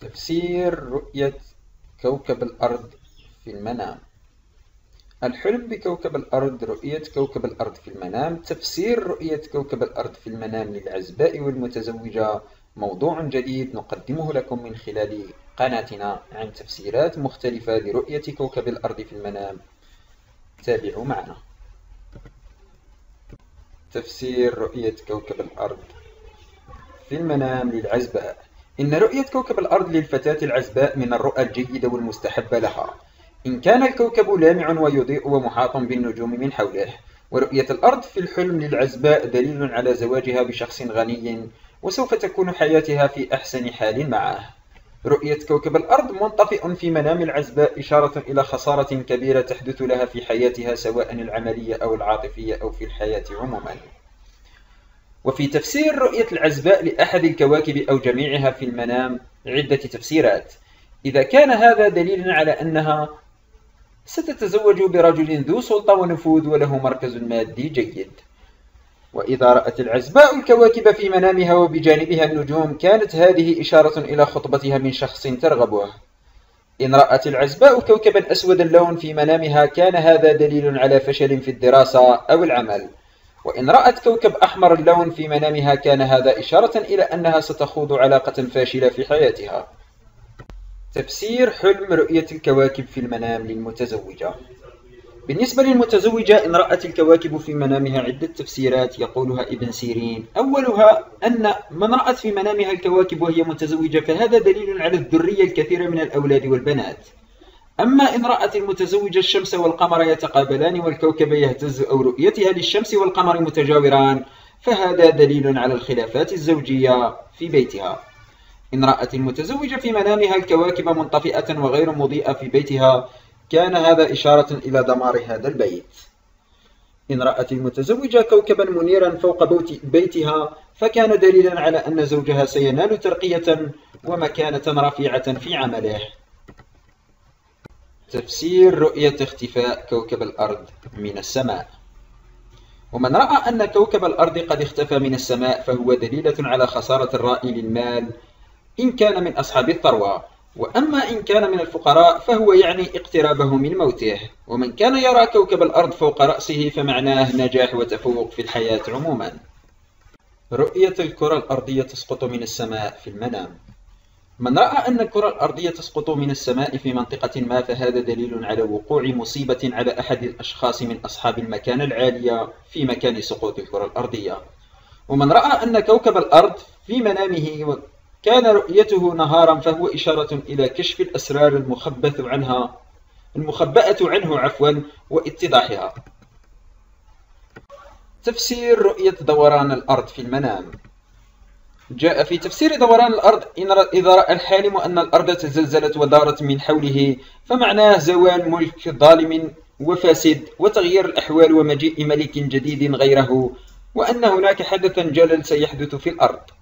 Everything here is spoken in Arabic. تفسير رؤية كوكب الأرض في المنام. الحلم بكوكب الأرض، رؤية كوكب الأرض في المنام، تفسير رؤية كوكب الأرض في المنام للعزباء والمتزوجة، موضوع جديد نقدمه لكم من خلال قناتنا عن تفسيرات مختلفة لرؤية كوكب الأرض في المنام. تابعوا معنا. تفسير رؤية كوكب الأرض في المنام للعزباء. إن رؤية كوكب الأرض للفتاة العزباء من الرؤى الجيدة والمستحبة لها، إن كان الكوكب لامع ويضيء ومحاط بالنجوم من حوله. ورؤية الأرض في الحلم للعزباء دليل على زواجها بشخص غني، وسوف تكون حياتها في أحسن حال معه. رؤية كوكب الأرض منطفئ في منام العزباء، إشارة إلى خسارة كبيرة تحدث لها في حياتها، سواء العملية أو العاطفية أو في الحياة عموما. وفي تفسير رؤية العزباء لأحد الكواكب أو جميعها في المنام عدة تفسيرات. إذا كان هذا دليلا على أنها ستتزوج برجل ذو سلطة ونفوذ وله مركز مادي جيد. وإذا رأت العزباء الكواكب في منامها وبجانبها النجوم، كانت هذه إشارة إلى خطبتها من شخص ترغبه. إن رأت العزباء كوكبا أسود اللون في منامها، كان هذا دليل على فشل في الدراسة أو العمل. وإن رأت كوكب أحمر اللون في منامها، كان هذا إشارة إلى أنها ستخوض علاقة فاشلة في حياتها. تفسير حلم رؤية الكواكب في المنام للمتزوجة. بالنسبة للمتزوجة، إن رأت الكواكب في منامها عدة تفسيرات يقولها ابن سيرين. أولها أن من رأت في منامها الكواكب وهي متزوجة، فهذا دليل على الذرية الكثيرة من الأولاد والبنات. أما إن رأت المتزوجة الشمس والقمر يتقابلان والكوكب يهتز، أو رؤيتها للشمس والقمر متجاوران، فهذا دليل على الخلافات الزوجية في بيتها. إن رأت المتزوجة في منامها الكواكب منطفئة وغير مضيئة في بيتها، كان هذا إشارة إلى دمار هذا البيت. إن رأت المتزوجة كوكبا منيرا فوق بيتها، فكان دليلا على أن زوجها سينال ترقية ومكانة رفيعة في عمله. تفسير رؤية اختفاء كوكب الأرض من السماء. ومن رأى أن كوكب الأرض قد اختفى من السماء، فهو دليلة على خسارة الرائي للمال إن كان من أصحاب الثروة. وأما إن كان من الفقراء، فهو يعني اقترابه من موته. ومن كان يرى كوكب الأرض فوق رأسه، فمعناه نجاح وتفوق في الحياة عموما. رؤية الكرة الأرضية تسقط من السماء في المنام. من رأى أن الكرة الأرضية تسقط من السماء في منطقة ما، فهذا دليل على وقوع مصيبة على أحد الأشخاص من أصحاب المكانة العالية في مكان سقوط الكرة الأرضية. ومن رأى أن كوكب الأرض في منامه كان رؤيته نهارا، فهو إشارة إلى كشف الأسرار المخبأة عنه واتضاحها. تفسير رؤية دوران الأرض في المنام. جاء في تفسير دوران الأرض إن إذا رأى الحالم أن الأرض تزلزلت ودارت من حوله، فمعناه زوال ملك ظالم وفاسد وتغيير الأحوال ومجيء ملك جديد غيره، وأن هناك حدثا جلل سيحدث في الأرض.